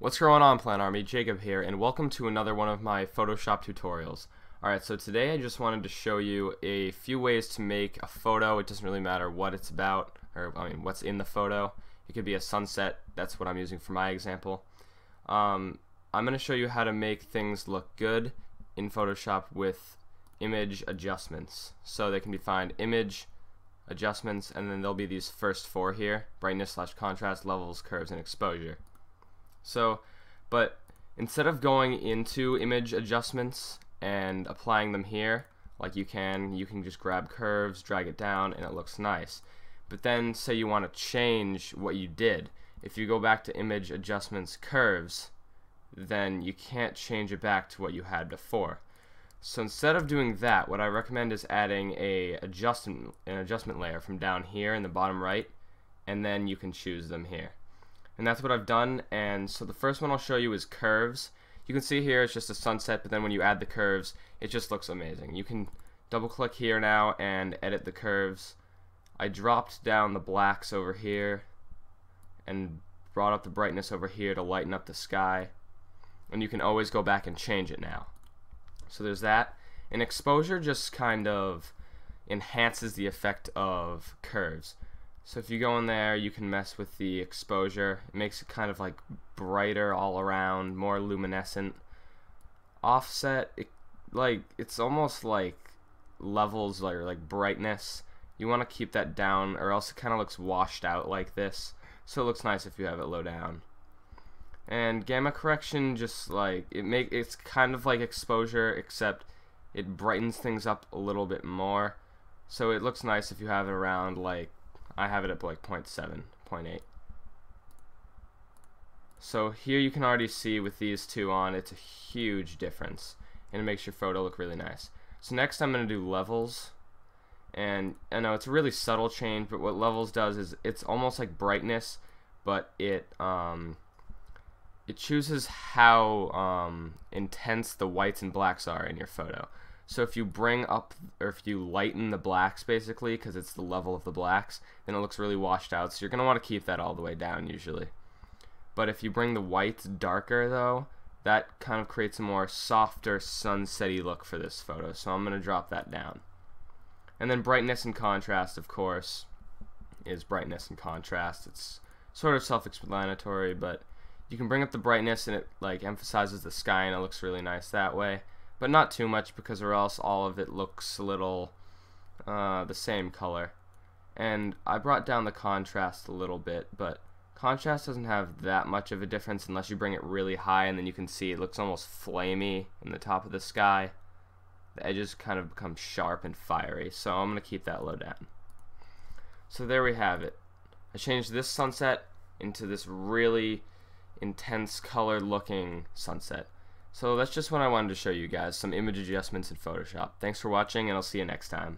What's going on, Plant Army? Jacob here, and welcome to another one of my Photoshop tutorials. Alright, so today I just wanted to show you a few ways to make a photo. It doesn't really matter what it's about, or I mean what's in the photo. It could be a sunset. That's what I'm using for my example. I'm going to show you how to make things look good in Photoshop with image adjustments. So they can be found image adjustments, and then there'll be these first four here: brightness / contrast, levels, curves, and exposure. So, but instead of going into image adjustments and applying them here, like you can just grab curves, drag it down, and it looks nice. But then say you want to change what you did. If you go back to image adjustments, curves, then you can't change it back to what you had before. So instead of doing that, what I recommend is adding an adjustment layer from down here in the bottom right, and then you can choose them here. And that's what I've done. And so the first one I'll show you is curves. You can see here it's just a sunset, but then when you add the curves, it just looks amazing. You can double click here now and edit the curves. I dropped down the blacks over here and brought up the brightness over here to lighten up the sky, and you can always go back and change it now. So there's that. And exposure just kind of enhances the effect of curves. So if you go in there, you can mess with the exposure. It makes it kind of like brighter all around, more luminescent. Offset, it's almost like levels or like brightness. You want to keep that down, or else it kind of looks washed out like this. So it looks nice if you have it low down. And gamma correction, just like it's kind of like exposure, except it brightens things up a little bit more. So it looks nice if you have it around, like I have it at like 0.7, 0.8. So here you can already see with these two on, it's a huge difference, and it makes your photo look really nice. So next I'm going to do levels, and I know it's a really subtle change, but what levels does is it's almost like brightness, but it chooses how intense the whites and blacks are in your photo. So if you bring up, or if you lighten the blacks basically, because it's the level of the blacks, then it looks really washed out, so you're going to want to keep that all the way down usually. But if you bring the whites darker though, that kind of creates a more softer, sunset-y look for this photo, so I'm going to drop that down. And then brightness and contrast, of course, is brightness and contrast. It's sort of self-explanatory, but you can bring up the brightness and it like emphasizes the sky and it looks really nice that way. But not too much, because or else all of it looks a little the same color. And I brought down the contrast a little bit, but contrast doesn't have that much of a difference unless you bring it really high, and then you can see it looks almost flamey in the top of the sky. The edges kind of become sharp and fiery, so I'm going to keep that low down. So there we have it. I changed this sunset into this really intense color looking sunset. So that's just what I wanted to show you guys, some image adjustments in Photoshop. Thanks for watching, and I'll see you next time.